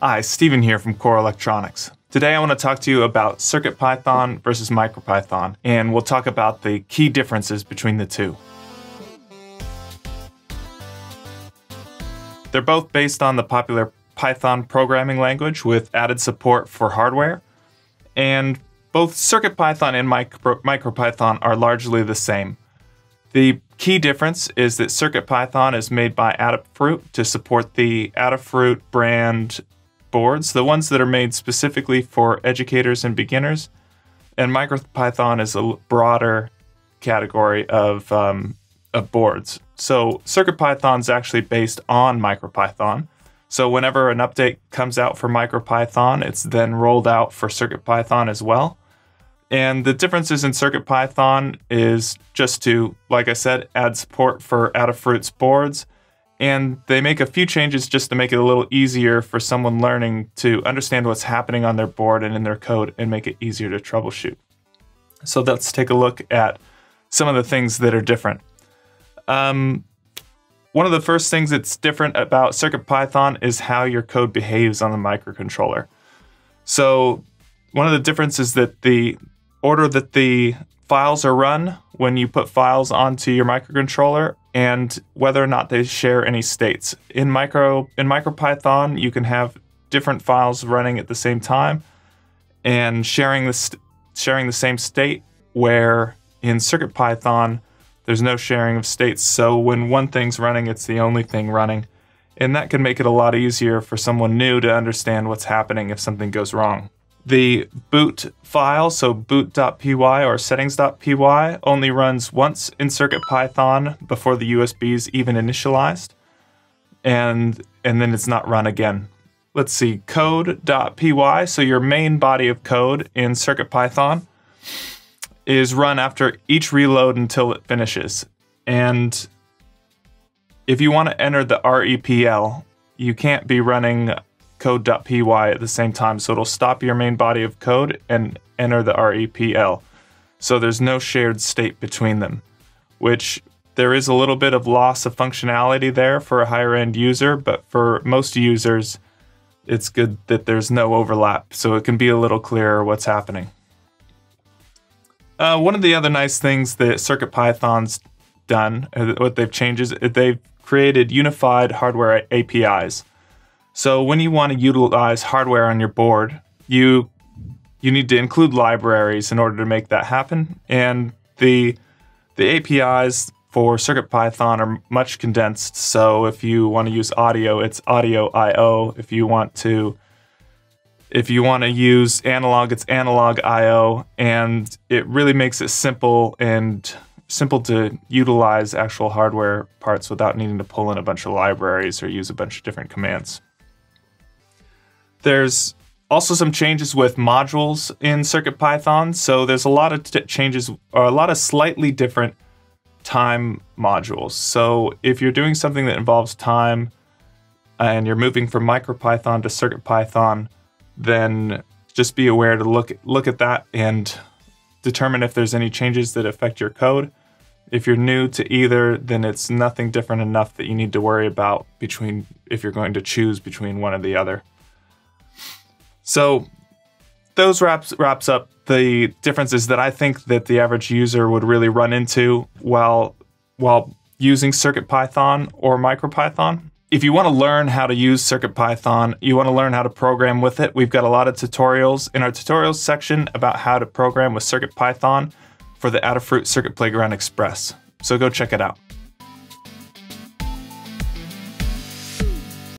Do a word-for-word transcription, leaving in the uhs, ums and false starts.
Hi, Steven here from Core Electronics. Today I want to talk to you about CircuitPython versus MicroPython, and we'll talk about the key differences between the two. They're both based on the popular Python programming language with added support for hardware, and both CircuitPython and Micro MicroPython are largely the same. The key difference is that CircuitPython is made by Adafruit to support the Adafruit brand boards, the ones that are made specifically for educators and beginners, and MicroPython is a broader category of, um, of boards. So CircuitPython is actually based on MicroPython. So whenever an update comes out for MicroPython, it's then rolled out for CircuitPython as well. And the differences in CircuitPython is just to, like I said, add support for Adafruit's boards. And they make a few changes just to make it a little easier for someone learning to understand what's happening on their board and in their code and make it easier to troubleshoot. So let's take a look at some of the things that are different. Um, one of the first things that's different about CircuitPython is how your code behaves on the microcontroller. So one of the differences is that the order that the files are run when you put files onto your microcontroller and whether or not they share any states. In micro in MicroPython, you can have different files running at the same time and sharing the st sharing the same state, where in CircuitPython there's no sharing of states. So when one thing's running, it's the only thing running, and that can make it a lot easier for someone new to understand what's happening if something goes wrong. The boot file, so boot dot p y or settings dot p y, only runs once in CircuitPython before the U S B is even initialized, and, and then it's not run again. Let's see, code dot p y, so your main body of code in CircuitPython is run after each reload until it finishes. And if you want to enter the R E P L, you can't be running code dot p y at the same time, so it'll stop your main body of code and enter the R E P L. So there's no shared state between them, which there is a little bit of loss of functionality there for a higher end user, but for most users, it's good that there's no overlap, so it can be a little clearer what's happening. Uh, one of the other nice things that CircuitPython's done, what they've changed, is they've created unified hardware A P Is. So when you want to utilize hardware on your board, you you need to include libraries in order to make that happen. And the the A P Is for CircuitPython are much condensed. So if you want to use audio, it's audio I O. If you want to if you want to use analog, it's analog I O, and it really makes it simple and simple to utilize actual hardware parts without needing to pull in a bunch of libraries or use a bunch of different commands. There's also some changes with modules in CircuitPython. So there's a lot of t changes, or a lot of slightly different time modules. So if you're doing something that involves time and you're moving from MicroPython to CircuitPython, then just be aware to look, look at that and determine if there's any changes that affect your code. If you're new to either, then it's nothing different enough that you need to worry about between if you're going to choose between one or the other. So those wraps, wraps up the differences that I think that the average user would really run into while, while using CircuitPython or MicroPython. If you want to learn how to use CircuitPython, you want to learn how to program with it, we've got a lot of tutorials in our tutorials section about how to program with CircuitPython for the Adafruit Circuit Playground Express. So go check it out.